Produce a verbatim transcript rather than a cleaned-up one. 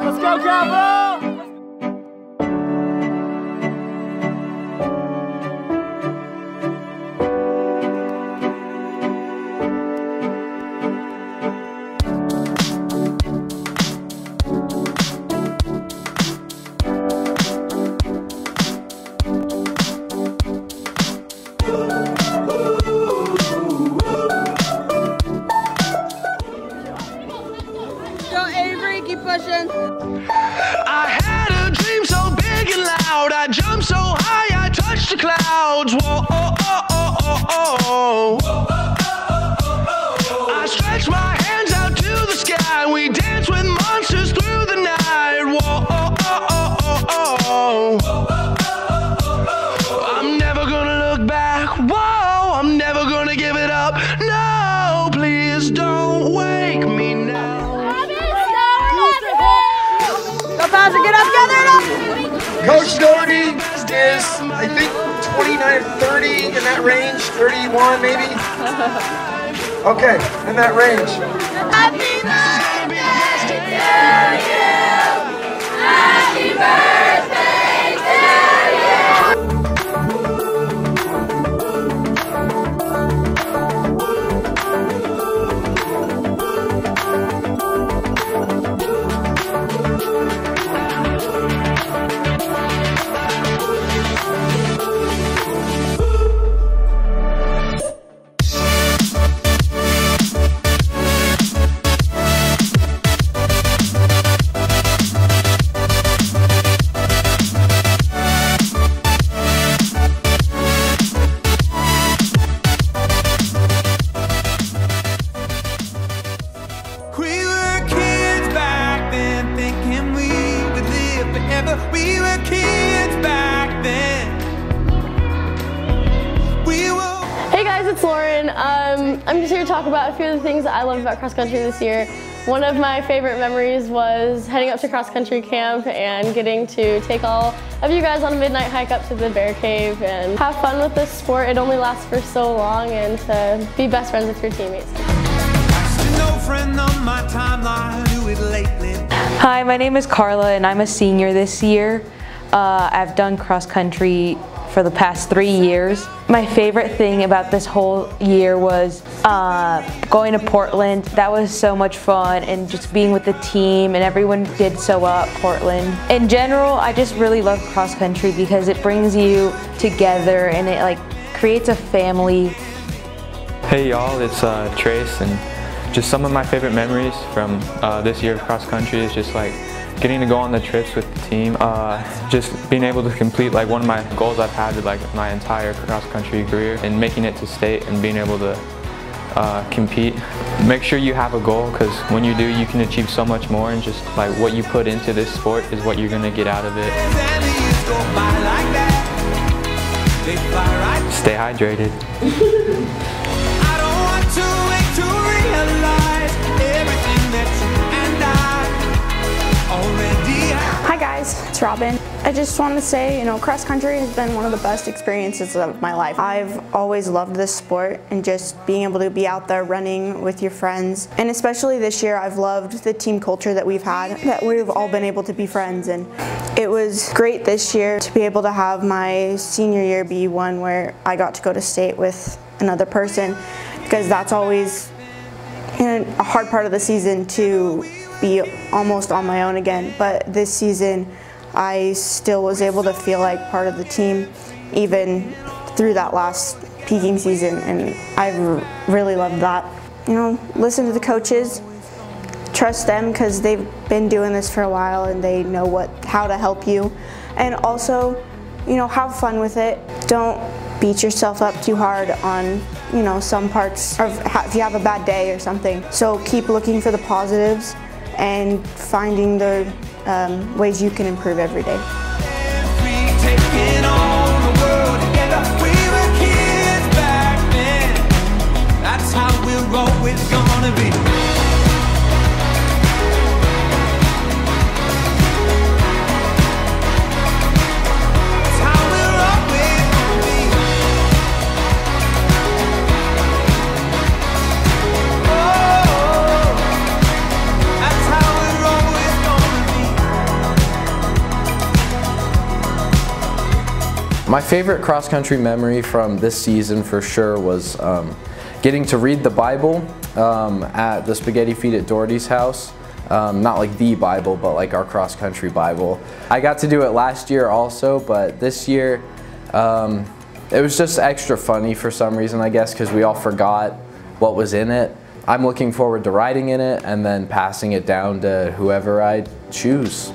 Let's go, Cowboys! I had a dream so big and loud, I jumped so high I touched the clouds. Whoa, oh, oh, oh, oh, oh. I stretched my hands out to the sky. We danced with monsters through the night. Whoa, oh, oh, oh, oh. I'm never gonna look back. Whoa, I'm never gonna give it up. No, please don't wake me now. Get up, get up. Coach Doty is, I think, twenty-nine, thirty, in that range, thirty-one maybe. Okay, in that range. Happy birthday to you! Happy We were kids back then. We were. Hey guys, it's Lauren. Um, I'm just here to talk about a few of the things that I love about cross country this year. One of my favorite memories was heading up to cross country camp and getting to take all of you guys on a midnight hike up to the bear cave and have fun with this sport. It only lasts for so long, and to be best friends with your teammates. No friend on my timeline, do it lately. Hi, my name is Carla and I'm a senior this year. Uh, I've done cross country for the past three years. My favorite thing about this whole year was uh, going to Portland. That was so much fun, and just being with the team, and everyone did so well at Portland. In general, I just really love cross country because it brings you together and it like creates a family. Hey y'all, it's uh, Trace, and just some of my favorite memories from uh, this year of cross country is just like getting to go on the trips with the team, uh, just being able to complete like one of my goals I've had with like my entire cross country career, and making it to state and being able to uh, compete. Make sure you have a goal, because when you do, you can achieve so much more, and just like what you put into this sport is what you're gonna get out of it. Stay hydrated. Hi guys, it's Robin. I just want to say, you know, cross country has been one of the best experiences of my life. I've always loved this sport, and just being able to be out there running with your friends. And especially this year, I've loved the team culture that we've had, that we've all been able to be friends. And it was great this year to be able to have my senior year be one where I got to go to state with another person, because that's always, you know, a hard part of the season to be almost on my own again. But this season, I still was able to feel like part of the team, even through that last peaking season, and I've really loved that. You know, listen to the coaches, trust them, because they've been doing this for a while and they know what how to help you. And also, you know, have fun with it. Don't beat yourself up too hard on, you know, some parts, or if you have a bad day or something. So keep looking for the positives and finding the um, ways you can improve every day. That's how we're always gonna be. That's how we're always gonna be. My favorite cross-country memory from this season for sure was um, getting to read the Bible um, at the Spaghetti Feet at Doherty's house. Um, not like the Bible, but like our cross-country Bible. I got to do it last year also, but this year um, it was just extra funny for some reason, I guess, because we all forgot what was in it. I'm looking forward to riding in it and then passing it down to whoever I choose.